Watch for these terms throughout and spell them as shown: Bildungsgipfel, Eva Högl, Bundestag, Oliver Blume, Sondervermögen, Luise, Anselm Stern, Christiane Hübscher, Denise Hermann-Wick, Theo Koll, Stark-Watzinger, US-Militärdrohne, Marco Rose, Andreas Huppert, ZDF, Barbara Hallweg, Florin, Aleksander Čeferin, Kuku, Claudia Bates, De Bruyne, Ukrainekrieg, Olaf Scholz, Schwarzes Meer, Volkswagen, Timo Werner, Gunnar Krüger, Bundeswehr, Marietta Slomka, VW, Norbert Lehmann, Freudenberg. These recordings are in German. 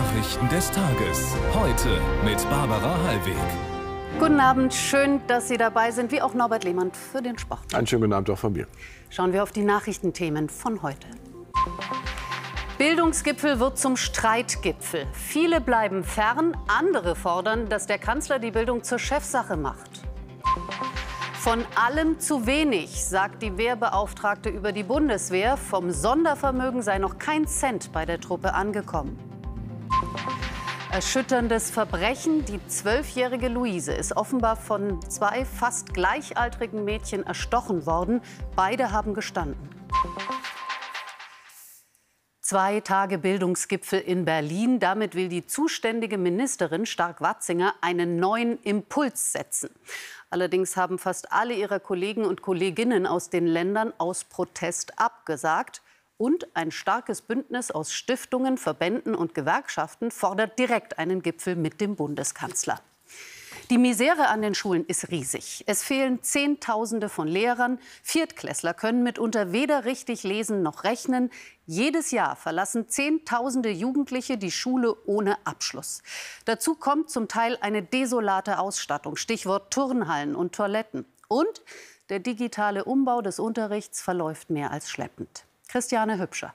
Nachrichten des Tages. Heute mit Barbara Hallweg. Guten Abend, schön, dass Sie dabei sind, wie auch Norbert Lehmann für den Sport. Einen schönen guten Abend auch von mir. Schauen wir auf die Nachrichtenthemen von heute. Bildungsgipfel wird zum Streitgipfel. Viele bleiben fern, andere fordern, dass der Kanzler die Bildung zur Chefsache macht. Von allem zu wenig, sagt die Wehrbeauftragte über die Bundeswehr. Vom Sondervermögen sei noch kein Cent bei der Truppe angekommen. Erschütterndes Verbrechen. Die 12-jährige Luise ist offenbar von zwei fast gleichaltrigen Mädchen erstochen worden. Beide haben gestanden. 2 Tage Bildungsgipfel in Berlin. Damit will die zuständige Ministerin Stark-Watzinger einen neuen Impuls setzen. Allerdings haben fast alle ihrer Kollegen und Kolleginnen aus den Ländern aus Protest abgesagt. Und ein starkes Bündnis aus Stiftungen, Verbänden und Gewerkschaften fordert direkt einen Gipfel mit dem Bundeskanzler. Die Misere an den Schulen ist riesig. Es fehlen Zehntausende von Lehrern. Viertklässler können mitunter weder richtig lesen noch rechnen. Jedes Jahr verlassen Zehntausende Jugendliche die Schule ohne Abschluss. Dazu kommt zum Teil eine desolate Ausstattung, Stichwort Turnhallen und Toiletten. Und der digitale Umbau des Unterrichts verläuft mehr als schleppend. Christiane Hübscher.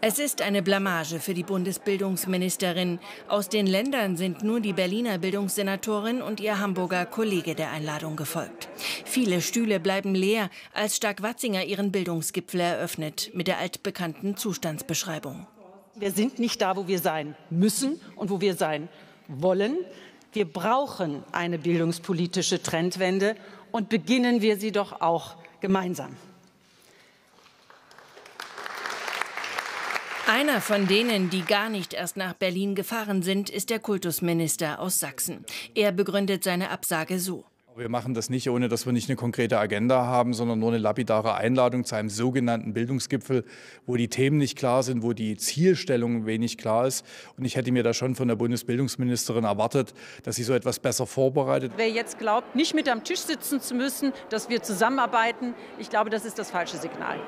Es ist eine Blamage für die Bundesbildungsministerin. Aus den Ländern sind nur die Berliner Bildungssenatorin und ihr Hamburger Kollege der Einladung gefolgt. Viele Stühle bleiben leer, als Stark-Watzinger ihren Bildungsgipfel eröffnet mit der altbekannten Zustandsbeschreibung. Wir sind nicht da, wo wir sein müssen und wo wir sein wollen. Wir brauchen eine bildungspolitische Trendwende und beginnen wir sie doch auch gemeinsam. Einer von denen, die gar nicht erst nach Berlin gefahren sind, ist der Kultusminister aus Sachsen. Er begründet seine Absage so. Wir machen das nicht, ohne dass wir nicht eine konkrete Agenda haben, sondern nur eine lapidare Einladung zu einem sogenannten Bildungsgipfel, wo die Themen nicht klar sind, wo die Zielstellung wenig klar ist. Und ich hätte mir da schon von der Bundesbildungsministerin erwartet, dass sie so etwas besser vorbereitet. Wer jetzt glaubt, nicht mit am Tisch sitzen zu müssen, dass wir zusammenarbeiten, ich glaube, das ist das falsche Signal.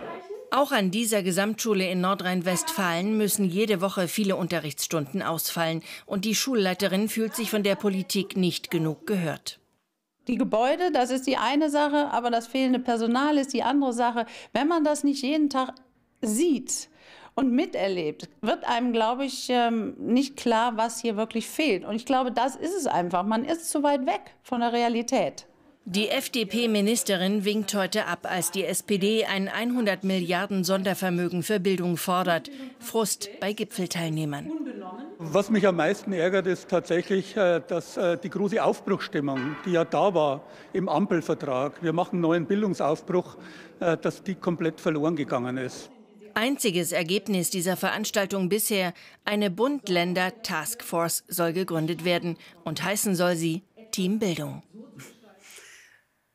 Auch an dieser Gesamtschule in Nordrhein-Westfalen müssen jede Woche viele Unterrichtsstunden ausfallen. Und die Schulleiterin fühlt sich von der Politik nicht genug gehört. Die Gebäude, das ist die eine Sache, aber das fehlende Personal ist die andere Sache. Wenn man das nicht jeden Tag sieht und miterlebt, wird einem, glaube ich, nicht klar, was hier wirklich fehlt. Und ich glaube, das ist es einfach. Man ist zu weit weg von der Realität. Die FDP-Ministerin winkt heute ab, als die SPD ein 100 Milliarden Sondervermögen für Bildung fordert. Frust bei Gipfelteilnehmern. Was mich am meisten ärgert, ist tatsächlich, dass die große Aufbruchsstimmung, die ja da war im Ampelvertrag, wir machen einen neuen Bildungsaufbruch, dass die komplett verloren gegangen ist. Einziges Ergebnis dieser Veranstaltung bisher, eine Bund-Länder-Taskforce soll gegründet werden und heißen soll sie Team Bildung.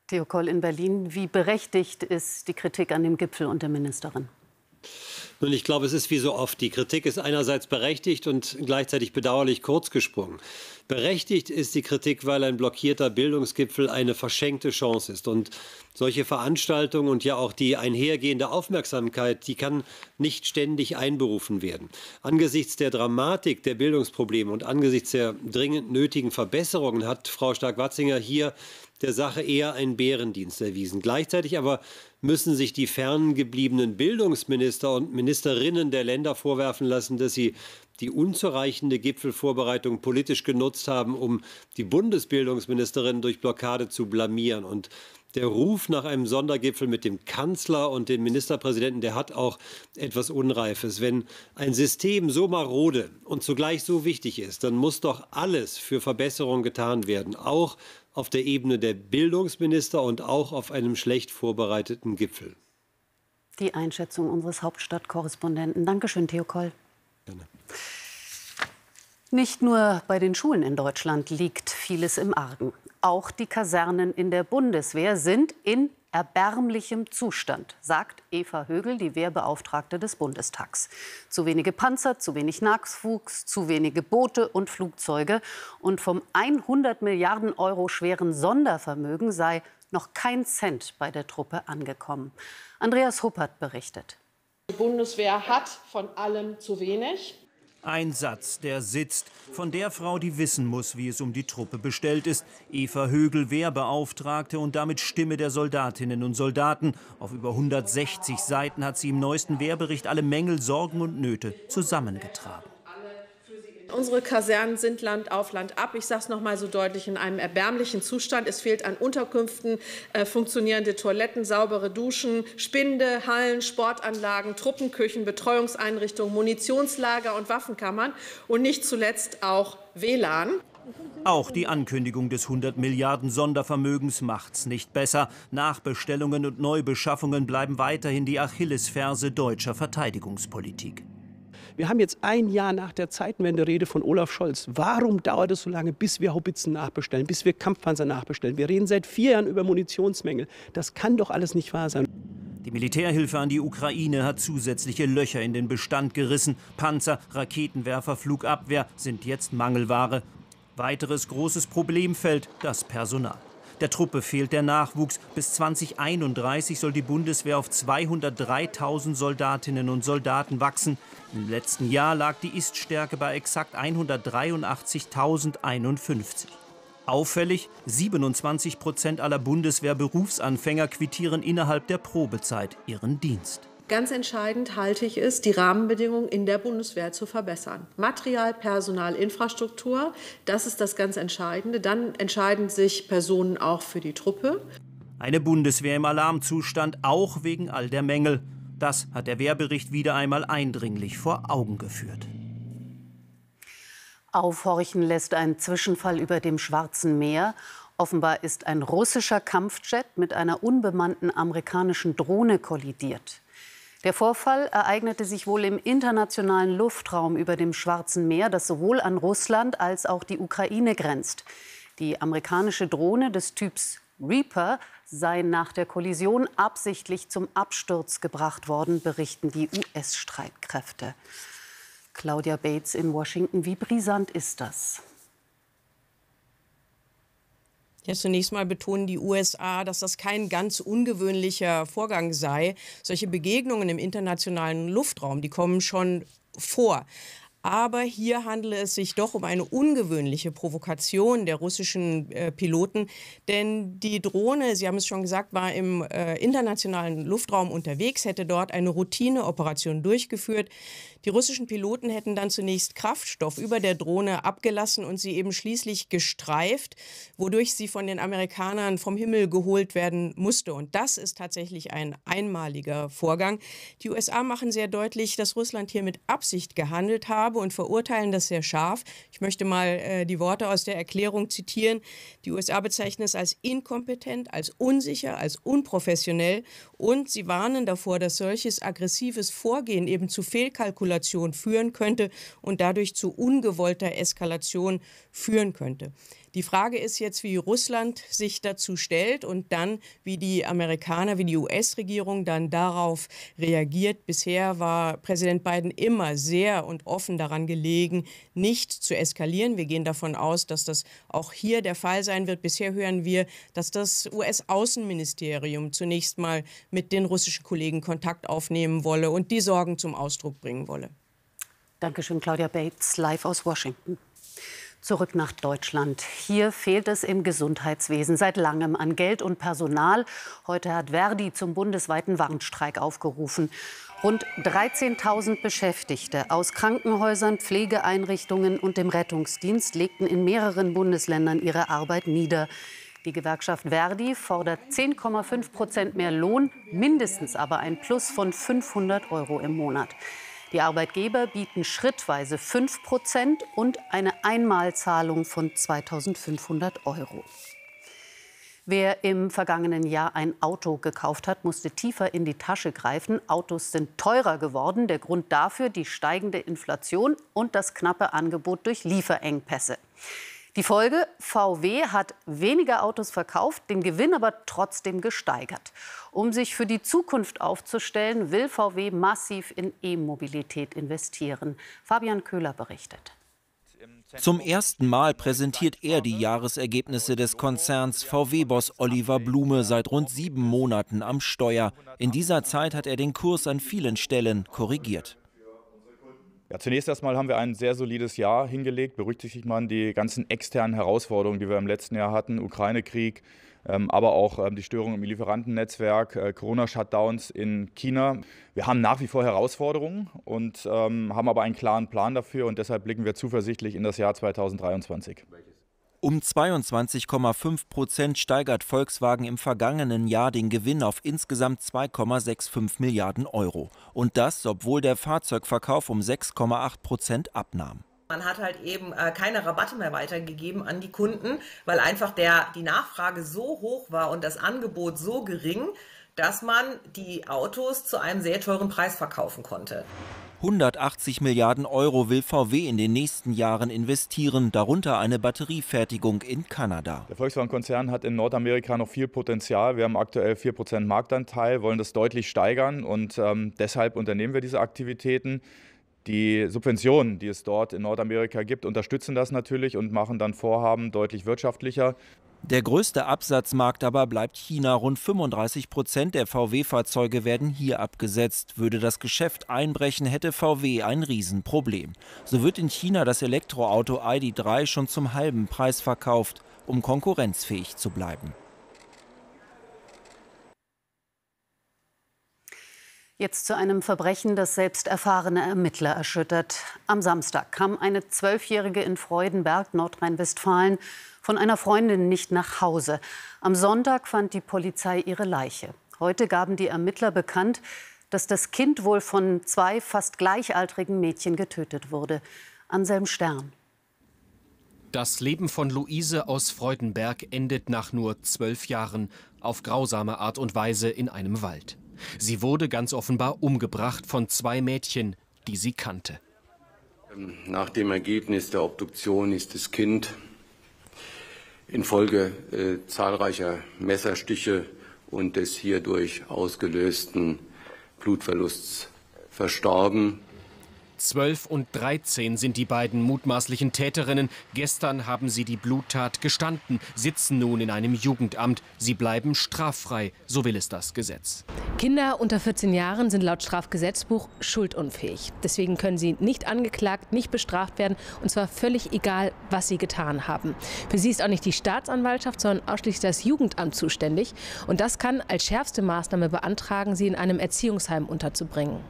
Theo Koll in Berlin. Wie berechtigt ist die Kritik an dem Gipfel und der Ministerin? Nun, ich glaube, es ist wie so oft. Die Kritik ist einerseits berechtigt und gleichzeitig bedauerlich kurz gesprungen. Berechtigt ist die Kritik, weil ein blockierter Bildungsgipfel eine verschenkte Chance ist. Und solche Veranstaltungen und ja auch die einhergehende Aufmerksamkeit, die kann nicht ständig einberufen werden. Angesichts der Dramatik der Bildungsprobleme und angesichts der dringend nötigen Verbesserungen hat Frau Stark-Watzinger hier der Sache eher einen Bärendienst erwiesen. Gleichzeitig aber müssen sich die ferngebliebenen Bildungsminister und Ministerinnen der Länder vorwerfen lassen, dass sie die unzureichende Gipfelvorbereitung politisch genutzt haben, um die Bundesbildungsministerin durch Blockade zu blamieren. Und der Ruf nach einem Sondergipfel mit dem Kanzler und dem Ministerpräsidenten, der hat auch etwas Unreifes. Wenn ein System so marode und zugleich so wichtig ist, dann muss doch alles für Verbesserungen getan werden, auch auf der Ebene der Bildungsminister und auch auf einem schlecht vorbereiteten Gipfel. Die Einschätzung unseres Hauptstadtkorrespondenten. Dankeschön, Theo Koll. Gerne. Nicht nur bei den Schulen in Deutschland liegt vieles im Argen. Auch die Kasernen in der Bundeswehr sind in erbärmlichem Zustand, sagt Eva Högl, die Wehrbeauftragte des Bundestags. Zu wenige Panzer, zu wenig Nachwuchs, zu wenige Boote und Flugzeuge. Und vom 100 Milliarden Euro schweren Sondervermögen sei noch kein Cent bei der Truppe angekommen. Andreas Huppert berichtet. Die Bundeswehr hat von allem zu wenig. Ein Satz, der sitzt, von der Frau, die wissen muss, wie es um die Truppe bestellt ist. Eva Högl, Wehrbeauftragte und damit Stimme der Soldatinnen und Soldaten. Auf über 160 Seiten hat sie im neuesten Wehrbericht alle Mängel, Sorgen und Nöte zusammengetragen. Unsere Kasernen sind Land auf Land ab. Ich sage es noch mal so deutlich, in einem erbärmlichen Zustand. Es fehlt an Unterkünften, funktionierende Toiletten, saubere Duschen, Spinde, Hallen, Sportanlagen, Truppenküchen, Betreuungseinrichtungen, Munitionslager und Waffenkammern und nicht zuletzt auch WLAN. Auch die Ankündigung des 100 Milliarden Sondervermögens macht's nicht besser. Nachbestellungen und Neubeschaffungen bleiben weiterhin die Achillesferse deutscher Verteidigungspolitik. Wir haben jetzt ein Jahr nach der Zeitenwende-Rede von Olaf Scholz. Warum dauert es so lange, bis wir Haubitzen nachbestellen, bis wir Kampfpanzer nachbestellen? Wir reden seit 4 Jahren über Munitionsmängel. Das kann doch alles nicht wahr sein. Die Militärhilfe an die Ukraine hat zusätzliche Löcher in den Bestand gerissen. Panzer, Raketenwerfer, Flugabwehr sind jetzt Mangelware. Weiteres großes Problemfeld, das Personal. Der Truppe fehlt der Nachwuchs. Bis 2031 soll die Bundeswehr auf 203.000 Soldatinnen und Soldaten wachsen. Im letzten Jahr lag die Ist-Stärke bei exakt 183.051. Auffällig, 27% aller Bundeswehr-Berufsanfänger quittieren innerhalb der Probezeit ihren Dienst. Ganz entscheidend halte ich es, die Rahmenbedingungen in der Bundeswehr zu verbessern. Material, Personal, Infrastruktur, das ist das ganz Entscheidende. Dann entscheiden sich Personen auch für die Truppe. Eine Bundeswehr im Alarmzustand, auch wegen all der Mängel. Das hat der Wehrbericht wieder einmal eindringlich vor Augen geführt. Aufhorchen lässt ein Zwischenfall über dem Schwarzen Meer. Offenbar ist ein russischer Kampfjet mit einer unbemannten amerikanischen Drohne kollidiert. Der Vorfall ereignete sich wohl im internationalen Luftraum über dem Schwarzen Meer, das sowohl an Russland als auch die Ukraine grenzt. Die amerikanische Drohne des Typs Reaper sei nach der Kollision absichtlich zum Absturz gebracht worden, berichten die US-Streitkräfte. Claudia Bates in Washington, wie brisant ist das? Ja, zunächst mal betonen die USA, dass das kein ganz ungewöhnlicher Vorgang sei. Solche Begegnungen im internationalen Luftraum, die kommen schon vor. Aber hier handele es sich doch um eine ungewöhnliche Provokation der russischen Piloten. Denn die Drohne, Sie haben es schon gesagt, war im internationalen Luftraum unterwegs, hätte dort eine Routineoperation durchgeführt. Die russischen Piloten hätten dann zunächst Kraftstoff über der Drohne abgelassen und sie eben schließlich gestreift, wodurch sie von den Amerikanern vom Himmel geholt werden musste. Und das ist tatsächlich ein einmaliger Vorgang. Die USA machen sehr deutlich, dass Russland hier mit Absicht gehandelt habe und verurteilen das sehr scharf. Ich möchte mal die Worte aus der Erklärung zitieren. Die USA bezeichnen es als inkompetent, als unsicher, als unprofessionell. Und sie warnen davor, dass solches aggressives Vorgehen eben zu Fehlkalkulationen führen könnte und dadurch zu ungewollter Eskalation führen könnte. Die Frage ist jetzt, wie Russland sich dazu stellt und dann, wie die Amerikaner, wie die US-Regierung dann darauf reagiert. Bisher war Präsident Biden immer sehr und offen daran gelegen, nicht zu eskalieren. Wir gehen davon aus, dass das auch hier der Fall sein wird. Bisher hören wir, dass das US-Außenministerium zunächst mal mit den russischen Kollegen Kontakt aufnehmen wolle und die Sorgen zum Ausdruck bringen wolle. Dankeschön, Claudia Bates, live aus Washington. Zurück nach Deutschland. Hier fehlt es im Gesundheitswesen seit langem an Geld und Personal. Heute hat Verdi zum bundesweiten Warnstreik aufgerufen. Rund 13.000 Beschäftigte aus Krankenhäusern, Pflegeeinrichtungen und dem Rettungsdienst legten in mehreren Bundesländern ihre Arbeit nieder. Die Gewerkschaft Verdi fordert 10,5% mehr Lohn, mindestens aber ein Plus von 500 € im Monat. Die Arbeitgeber bieten schrittweise 5% und eine Einmalzahlung von 2.500 €. Wer im vergangenen Jahr ein Auto gekauft hat, musste tiefer in die Tasche greifen. Autos sind teurer geworden. Der Grund dafür die steigende Inflation und das knappe Angebot durch Lieferengpässe. Die Folge, VW hat weniger Autos verkauft, den Gewinn aber trotzdem gesteigert. Um sich für die Zukunft aufzustellen, will VW massiv in E-Mobilität investieren. Fabian Köhler berichtet. Zum ersten Mal präsentiert er die Jahresergebnisse des Konzerns. VW-Boss Oliver Blume seit rund 7 Monaten am Steuer. In dieser Zeit hat er den Kurs an vielen Stellen korrigiert. Ja, zunächst erstmal haben wir ein sehr solides Jahr hingelegt. Berücksichtigt man die ganzen externen Herausforderungen, die wir im letzten Jahr hatten, Ukraine-Krieg, aber auch die Störungen im Lieferantennetzwerk, Corona-Shutdowns in China. Wir haben nach wie vor Herausforderungen und haben aber einen klaren Plan dafür und deshalb blicken wir zuversichtlich in das Jahr 2023. Um 22,5% steigert Volkswagen im vergangenen Jahr den Gewinn auf insgesamt 2,65 Milliarden Euro. Und das, obwohl der Fahrzeugverkauf um 6,8% abnahm. Man hat halt eben keine Rabatte mehr weitergegeben an die Kunden, weil einfach die Nachfrage so hoch war und das Angebot so gering, dass man die Autos zu einem sehr teuren Preis verkaufen konnte. 180 Milliarden Euro will VW in den nächsten Jahren investieren, darunter eine Batteriefertigung in Kanada. Der Volkswagen-Konzern hat in Nordamerika noch viel Potenzial. Wir haben aktuell 4% Marktanteil, wollen das deutlich steigern und deshalb unternehmen wir diese Aktivitäten. Die Subventionen, die es dort in Nordamerika gibt, unterstützen das natürlich und machen dann Vorhaben deutlich wirtschaftlicher. Der größte Absatzmarkt aber bleibt China. Rund 35% der VW-Fahrzeuge werden hier abgesetzt. Würde das Geschäft einbrechen, hätte VW ein Riesenproblem. So wird in China das Elektroauto ID.3 schon zum halben Preis verkauft, um konkurrenzfähig zu bleiben. Jetzt zu einem Verbrechen, das selbst erfahrene Ermittler erschüttert. Am Samstag kam eine 12-Jährige in Freudenberg, Nordrhein-Westfalen, von einer Freundin nicht nach Hause. Am Sonntag fand die Polizei ihre Leiche. Heute gaben die Ermittler bekannt, dass das Kind wohl von 2 fast gleichaltrigen Mädchen getötet wurde. Anselm Stern. Das Leben von Luise aus Freudenberg endet nach nur 12 Jahren auf grausame Art und Weise in einem Wald. Sie wurde ganz offenbar umgebracht von 2 Mädchen, die sie kannte. Nach dem Ergebnis der Obduktion ist das Kind infolge zahlreicher Messerstiche und des hierdurch ausgelösten Blutverlusts verstorben. 12 und 13 sind die beiden mutmaßlichen Täterinnen. Gestern haben sie die Bluttat gestanden, sitzen nun in einem Jugendamt. Sie bleiben straffrei, so will es das Gesetz. Kinder unter 14 Jahren sind laut Strafgesetzbuch schuldunfähig. Deswegen können sie nicht angeklagt, nicht bestraft werden. Und zwar völlig egal, was sie getan haben. Für sie ist auch nicht die Staatsanwaltschaft, sondern ausschließlich das Jugendamt zuständig. Und das kann als schärfste Maßnahme beantragen, sie in einem Erziehungsheim unterzubringen.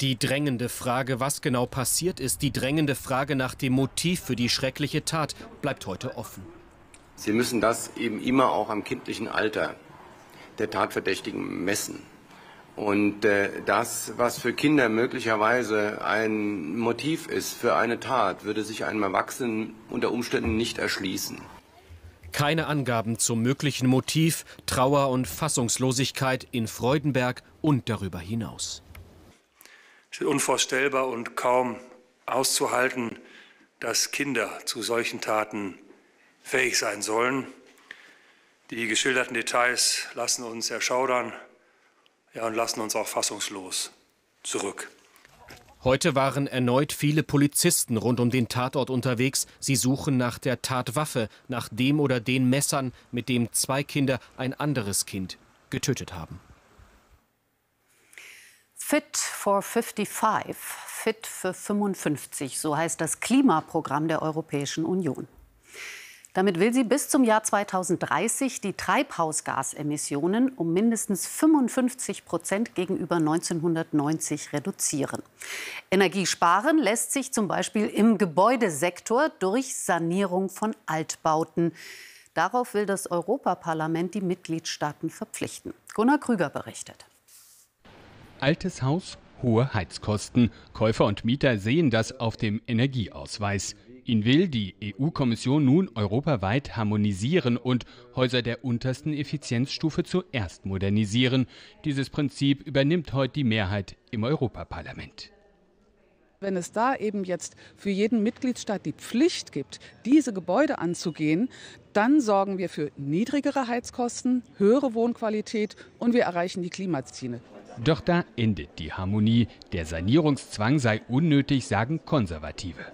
Die drängende Frage, was genau passiert ist, die drängende Frage nach dem Motiv für die schreckliche Tat, bleibt heute offen. Sie müssen das eben immer auch am kindlichen Alter der Tatverdächtigen messen. Und das, was für Kinder möglicherweise ein Motiv ist für eine Tat, würde sich einem Erwachsenen unter Umständen nicht erschließen. Keine Angaben zum möglichen Motiv, Trauer und Fassungslosigkeit in Freudenberg und darüber hinaus. Es ist unvorstellbar und kaum auszuhalten, dass Kinder zu solchen Taten fähig sein sollen. Die geschilderten Details lassen uns erschaudern, ja, und lassen uns auch fassungslos zurück. Heute waren erneut viele Polizisten rund um den Tatort unterwegs. Sie suchen nach der Tatwaffe, nach dem oder den Messern, mit dem 2 Kinder ein anderes Kind getötet haben. Fit for 55, fit für 55, so heißt das Klimaprogramm der Europäischen Union. Damit will sie bis zum Jahr 2030 die Treibhausgasemissionen um mindestens 55% gegenüber 1990 reduzieren. Energie sparen lässt sich zum Beispiel im Gebäudesektor durch Sanierung von Altbauten. Darauf will das Europaparlament die Mitgliedstaaten verpflichten. Gunnar Krüger berichtet. Altes Haus, hohe Heizkosten. Käufer und Mieter sehen das auf dem Energieausweis. Ihn will die EU-Kommission nun europaweit harmonisieren und Häuser der untersten Effizienzstufe zuerst modernisieren. Dieses Prinzip übernimmt heute die Mehrheit im Europaparlament. Wenn es da eben jetzt für jeden Mitgliedstaat die Pflicht gibt, diese Gebäude anzugehen, dann sorgen wir für niedrigere Heizkosten, höhere Wohnqualität und wir erreichen die Klimaziele. Doch da endet die Harmonie. Der Sanierungszwang sei unnötig, sagen Konservative.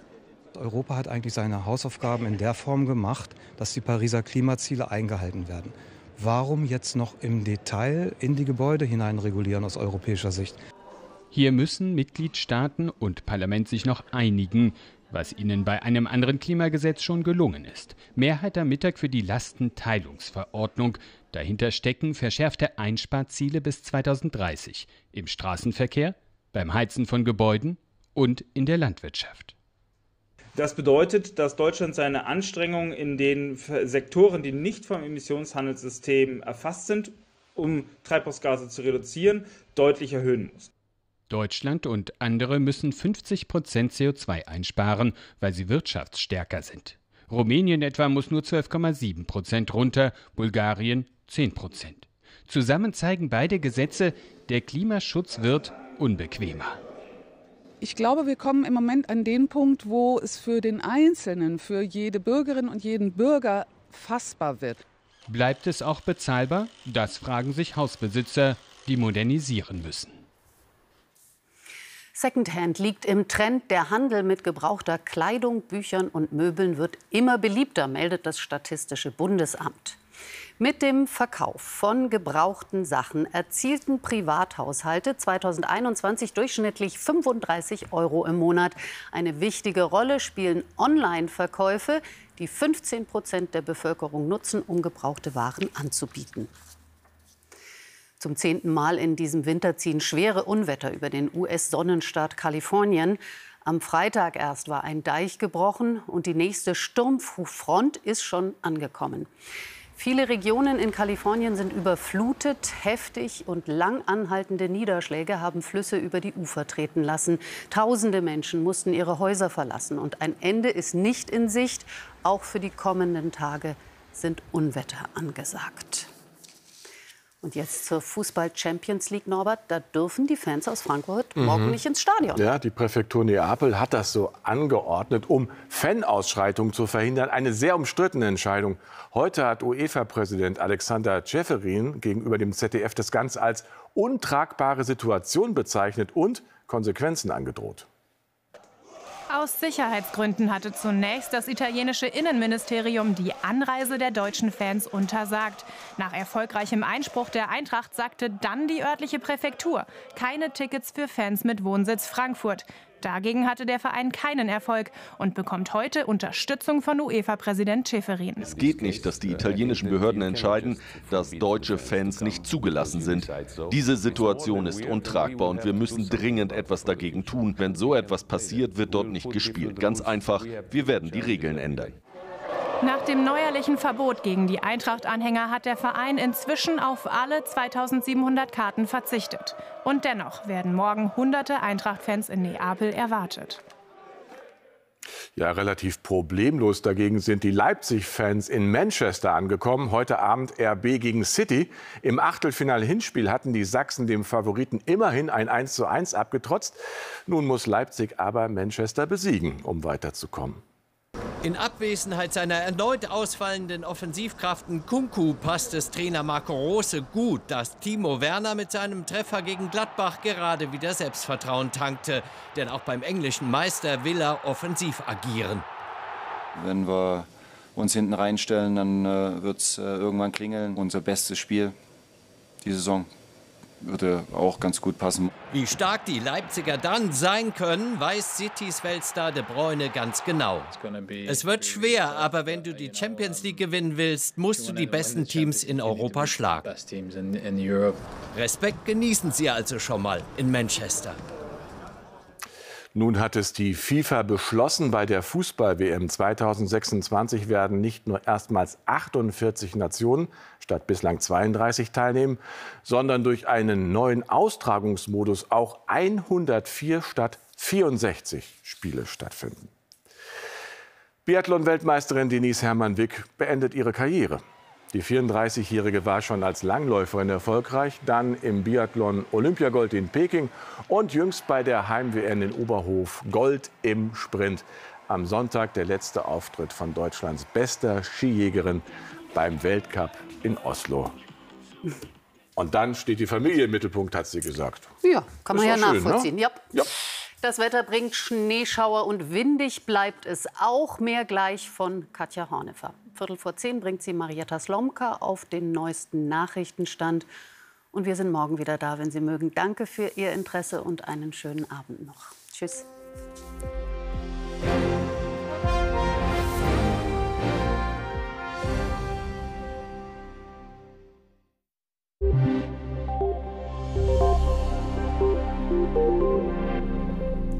Europa hat eigentlich seine Hausaufgaben in der Form gemacht, dass die Pariser Klimaziele eingehalten werden. Warum jetzt noch im Detail in die Gebäude hinein regulieren aus europäischer Sicht? Hier müssen Mitgliedstaaten und Parlament sich noch einigen, was ihnen bei einem anderen Klimagesetz schon gelungen ist. Mehrheit am Mittag für die Lastenteilungsverordnung. Dahinter stecken verschärfte Einsparziele bis 2030 im Straßenverkehr, beim Heizen von Gebäuden und in der Landwirtschaft. Das bedeutet, dass Deutschland seine Anstrengungen in den Sektoren, die nicht vom Emissionshandelssystem erfasst sind, um Treibhausgase zu reduzieren, deutlich erhöhen muss. Deutschland und andere müssen 50% CO2 einsparen, weil sie wirtschaftsstärker sind. Rumänien etwa muss nur 12,7% runter, Bulgarien 10%. Zusammen zeigen beide Gesetze, der Klimaschutz wird unbequemer. Ich glaube, wir kommen im Moment an den Punkt, wo es für den Einzelnen, für jede Bürgerin und jeden Bürger fassbar wird. Bleibt es auch bezahlbar? Das fragen sich Hausbesitzer, die modernisieren müssen. Secondhand liegt im Trend. Der Handel mit gebrauchter Kleidung, Büchern und Möbeln wird immer beliebter, meldet das Statistische Bundesamt. Mit dem Verkauf von gebrauchten Sachen erzielten Privathaushalte 2021 durchschnittlich 35 € im Monat. Eine wichtige Rolle spielen Online-Verkäufe, die 15% der Bevölkerung nutzen, um gebrauchte Waren anzubieten. Zum 10. Mal in diesem Winter ziehen schwere Unwetter über den US-Sonnenstaat Kalifornien. Am Freitag erst war ein Deich gebrochen und die nächste Sturmfront ist schon angekommen. Viele Regionen in Kalifornien sind überflutet. Heftig und lang anhaltende Niederschläge haben Flüsse über die Ufer treten lassen. Tausende Menschen mussten ihre Häuser verlassen und ein Ende ist nicht in Sicht. Auch für die kommenden Tage sind Unwetter angesagt. Und jetzt zur Fußball-Champions League, Norbert. Da dürfen die Fans aus Frankfurt morgen nicht ins Stadion. Ja, die Präfektur Neapel hat das so angeordnet, um Fanausschreitungen zu verhindern. Eine sehr umstrittene Entscheidung. Heute hat UEFA-Präsident Aleksander Čeferin gegenüber dem ZDF das Ganze als untragbare Situation bezeichnet und Konsequenzen angedroht. Aus Sicherheitsgründen hatte zunächst das italienische Innenministerium die Anreise der deutschen Fans untersagt. Nach erfolgreichem Einspruch der Eintracht sagte dann die örtliche Präfektur: keine Tickets für Fans mit Wohnsitz Frankfurt. Dagegen hatte der Verein keinen Erfolg und bekommt heute Unterstützung von UEFA-Präsident Čeferin. Es geht nicht, dass die italienischen Behörden entscheiden, dass deutsche Fans nicht zugelassen sind. Diese Situation ist untragbar und wir müssen dringend etwas dagegen tun. Wenn so etwas passiert, wird dort nicht gespielt. Ganz einfach, wir werden die Regeln ändern. Nach dem neuerlichen Verbot gegen die Eintracht-Anhänger hat der Verein inzwischen auf alle 2700 Karten verzichtet. Und dennoch werden morgen hunderte Eintracht-Fans in Neapel erwartet. Ja, relativ problemlos dagegen sind die Leipzig-Fans in Manchester angekommen. Heute Abend RB gegen City. Im Achtelfinal-Hinspiel hatten die Sachsen dem Favoriten immerhin ein 1:1 abgetrotzt. Nun muss Leipzig aber Manchester besiegen, um weiterzukommen. In Abwesenheit seiner erneut ausfallenden Offensivkraften Kuku passt es Trainer Marco Rose gut, dass Timo Werner mit seinem Treffer gegen Gladbach gerade wieder Selbstvertrauen tankte. Denn auch beim englischen Meister will er offensiv agieren. Wenn wir uns hinten reinstellen, dann wird es irgendwann klingeln. Unser bestes Spiel die Saison würde auch ganz gut passen. Wie stark die Leipziger dann sein können, weiß Citys Weltstar De Bruyne ganz genau. Es wird schwer, aber wenn du die Champions League gewinnen willst, musst du die besten Teams in Europa schlagen. Respekt genießen sie also schon mal in Manchester. Nun hat es die FIFA beschlossen, bei der Fußball-WM 2026 werden nicht nur erstmals 48 Nationen statt bislang 32 teilnehmen, sondern durch einen neuen Austragungsmodus auch 104 statt 64 Spiele stattfinden. Biathlon-Weltmeisterin Denise Hermann-Wick beendet ihre Karriere. Die 34-Jährige war schon als Langläuferin erfolgreich, dann im Biathlon Olympiagold in Peking und jüngst bei der Heim-WM in Oberhof Gold im Sprint. Am Sonntag der letzte Auftritt von Deutschlands bester Skijägerin beim Weltcup in Oslo. Und dann steht die Familie im Mittelpunkt, hat sie gesagt. Ja, kann man ja nachvollziehen. Schön, ne? Ja. Das Wetter bringt Schneeschauer und windig bleibt es auch. Mehr gleich von Katja Horneffer. 9:45 bringt sie Marietta Slomka auf den neuesten Nachrichtenstand. Und wir sind morgen wieder da, wenn Sie mögen. Danke für Ihr Interesse und einen schönen Abend noch. Tschüss.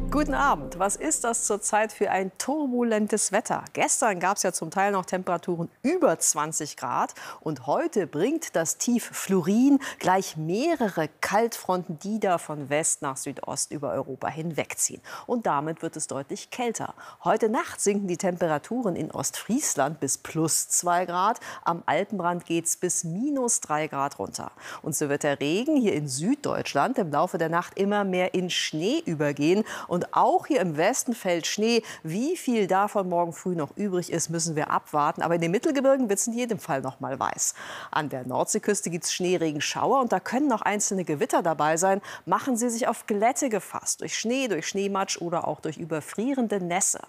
Guten Abend. Was ist das zurzeit für ein turbulentes Wetter? Gestern gab es ja zum Teil noch Temperaturen über 20 Grad. Und heute bringt das Tief Florin gleich mehrere Kaltfronten, die da von West nach Südost über Europa hinwegziehen. Und damit wird es deutlich kälter. Heute Nacht sinken die Temperaturen in Ostfriesland bis +2 Grad. Am Alpenrand geht es bis -3 Grad runter. Und so wird der Regen hier in Süddeutschland im Laufe der Nacht immer mehr in Schnee übergehen. Und auch hier im Westen fällt Schnee. Wie viel davon morgen früh noch übrig ist, müssen wir abwarten. Aber in den Mittelgebirgen wird es in jedem Fall noch mal weiß. An der Nordseeküste gibt es Schneeregenschauer und da können noch einzelne Gewitter dabei sein. Machen Sie sich auf Glätte gefasst. Durch Schnee, durch Schneematsch oder auch durch überfrierende Nässe.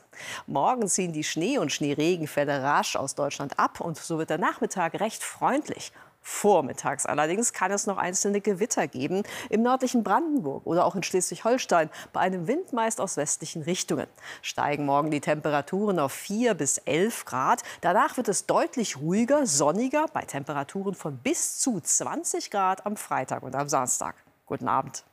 Morgen ziehen die Schnee- und Schneeregenfälle rasch aus Deutschland ab. Und so wird der Nachmittag recht freundlich. Vormittags allerdings kann es noch einzelne Gewitter geben im nördlichen Brandenburg oder auch in Schleswig-Holstein, bei einem Wind meist aus westlichen Richtungen. Steigen morgen die Temperaturen auf 4 bis 11 Grad. Danach wird es deutlich ruhiger, sonniger, bei Temperaturen von bis zu 20 Grad am Freitag und am Samstag. Guten Abend.